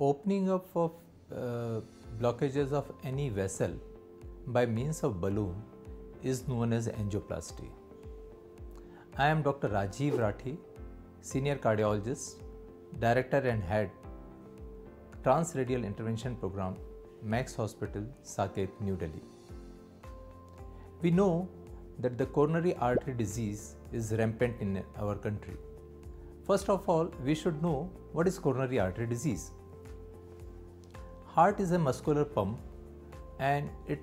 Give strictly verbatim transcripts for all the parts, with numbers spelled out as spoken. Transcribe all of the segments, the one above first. Opening up of uh, blockages of any vessel by means of balloon is known as angioplasty. I am Doctor Rajiv Rathi, Senior Cardiologist, Director and Head, Transradial Interventional Programme, Max Hospital, Saket, New Delhi. We know that the coronary artery disease is rampant in our country. First of all, we should know what is coronary artery disease. Heart is a muscular pump and it,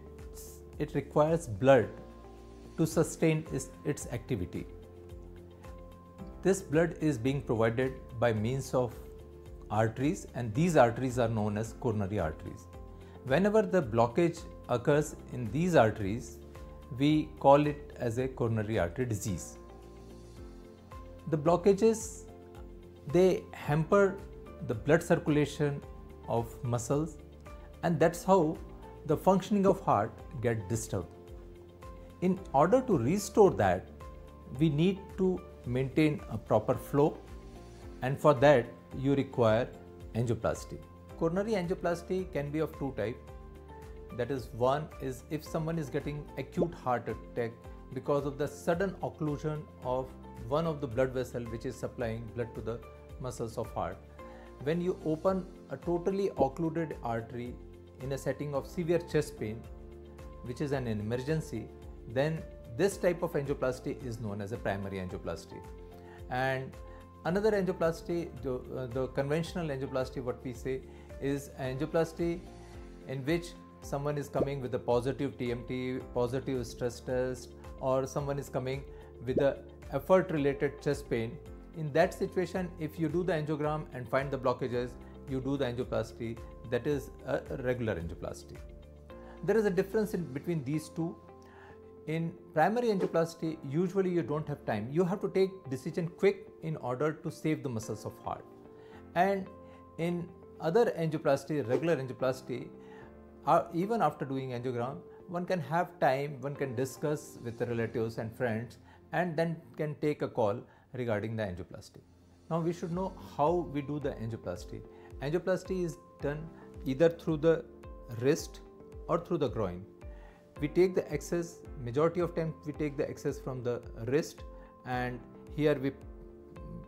it requires blood to sustain its, its activity. This blood is being provided by means of arteries, and these arteries are known as coronary arteries. Whenever the blockage occurs in these arteries, we call it as a coronary artery disease. The blockages, they hamper the blood circulation of muscles, and that's how the functioning of heart gets disturbed. In order to restore that, we need to maintain a proper flow, and for that you require angioplasty. Coronary angioplasty can be of two types. That is, one is if someone is getting acute heart attack because of the sudden occlusion of one of the blood vessel which is supplying blood to the muscles of heart. When you open a totally occluded artery in a setting of severe chest pain, which is an emergency, then this type of angioplasty is known as a primary angioplasty. And another angioplasty, the, uh, the conventional angioplasty, what we say, is angioplasty in which someone is coming with a positive T M T, positive stress test, or someone is coming with a effort related chest pain. In that situation, if you do the angiogram and find the blockages, you do the angioplasty, that is a regular angioplasty. There is a difference in between these two. In primary angioplasty, usually you don't have time. You have to take decision quick in order to save the muscles of heart. And in other angioplasty, regular angioplasty, Uh, even after doing angiogram, one can have time, one can discuss with the relatives and friends, and then can take a call regarding the angioplasty. Now we should know how we do the angioplasty. Angioplasty is done either through the wrist or through the groin. We take the excess, majority of time we take the excess from the wrist, and here we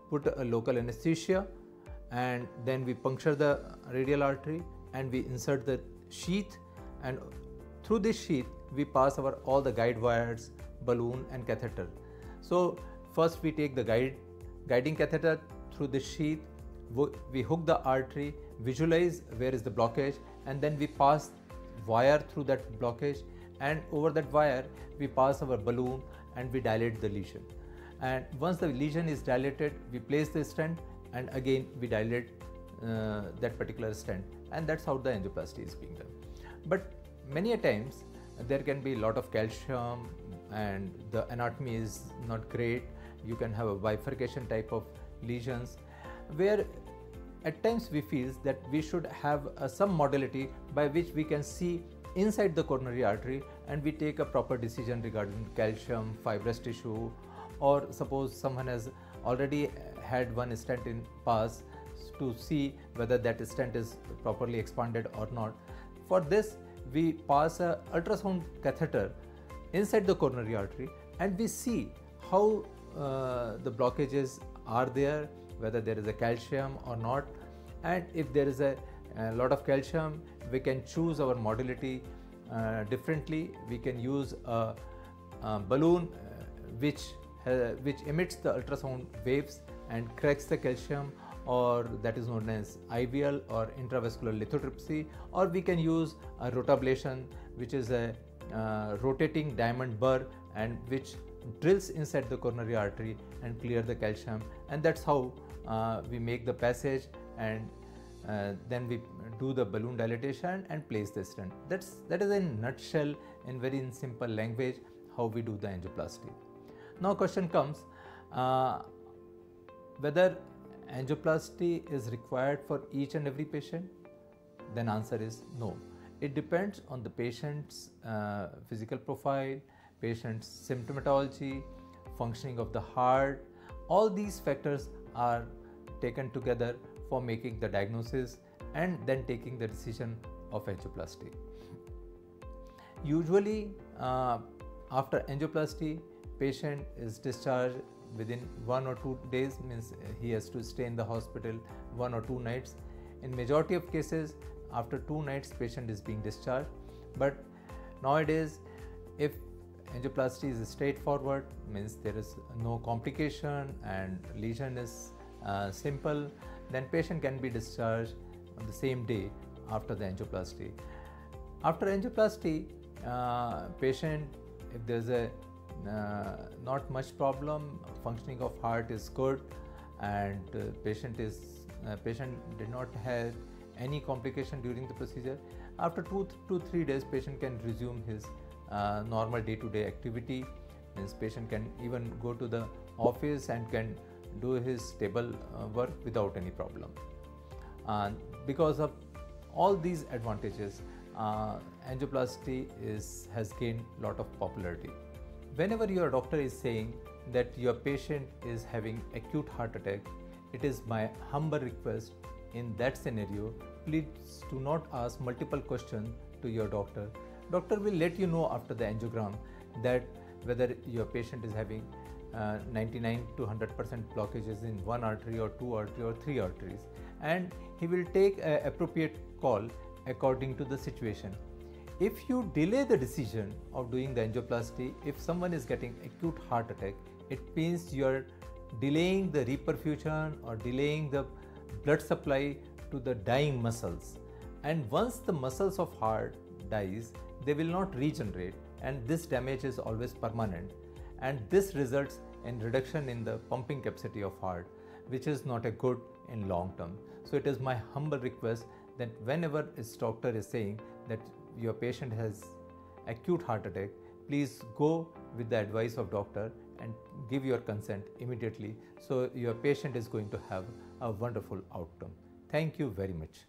put a local anesthesia, and then we puncture the radial artery and we insert the sheath, and through this sheath we pass over all the guide wires, balloon and catheter. So first we take the guide guiding catheter through the sheath, we hook the artery, visualize where is the blockage, and then we pass wire through that blockage, and over that wire we pass our balloon and we dilate the lesion. And once the lesion is dilated, we place the stent, and again we dilate Uh, that particular stent, and that's how the angioplasty is being done. But many a times there can be a lot of calcium and the anatomy is not great. You can have a bifurcation type of lesions where at times we feel that we should have uh, some modality by which we can see inside the coronary artery, and we take a proper decision regarding calcium, fibrous tissue, or suppose someone has already had one stent in past, to see whether that stent is properly expanded or not. For this, we pass an ultrasound catheter inside the coronary artery, and we see how uh, the blockages are there, whether there is a calcium or not. And if there is a, a lot of calcium, we can choose our modality uh, differently. We can use a, a balloon uh, which, uh, which emits the ultrasound waves and cracks the calcium, or that is known as I V L or intravascular lithotripsy, or we can use a rotablation, which is a uh, rotating diamond burr, and which drills inside the coronary artery and clear the calcium, and that's how uh, we make the passage, and uh, then we do the balloon dilatation and place the stent. That's, that is in nutshell, in very in simple language, how we do the angioplasty. Now question comes, uh, whether angioplasty is required for each and every patient? Then answer is no. It depends on the patient's uh, physical profile, patient's symptomatology, functioning of the heart. All these factors are taken together for making the diagnosis and then taking the decision of angioplasty. Usually uh, after angioplasty, patient is discharged within one or two days, means he has to stay in the hospital one or two nights. In majority of cases, after two nights patient is being discharged. But nowadays, if angioplasty is straightforward, means there is no complication and lesion is uh, simple, then patient can be discharged on the same day after the angioplasty. After angioplasty, uh, patient, if there is a uh, not much problem, functioning of heart is good, and uh, patient is uh, patient did not have any complication during the procedure, after two to three days patient can resume his uh, normal day-to-day activity. Means patient can even go to the office and can do his stable uh, work without any problem. Uh, because of all these advantages, uh, angioplasty is, has gained a lot of popularity. Whenever your doctor is saying that your patient is having acute heart attack, it is my humble request, in that scenario, please do not ask multiple questions to your doctor. Doctor will let you know after the angiogram that whether your patient is having uh, ninety-nine to one hundred percent blockages in one artery or two artery or three arteries, and he will take an appropriate call according to the situation. If you delay the decision of doing the angioplasty, if someone is getting acute heart attack, it means you are delaying the reperfusion or delaying the blood supply to the dying muscles, and once the muscles of heart dies, they will not regenerate, and this damage is always permanent, and this results in reduction in the pumping capacity of heart, which is not a good in long term. So it is my humble request that whenever his doctor is saying that your patient has acute heart attack, please go with the advice of doctor and give your consent immediately, so your patient is going to have a wonderful outcome. Thank you very much.